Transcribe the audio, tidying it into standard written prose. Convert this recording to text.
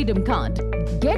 Freedom card. Get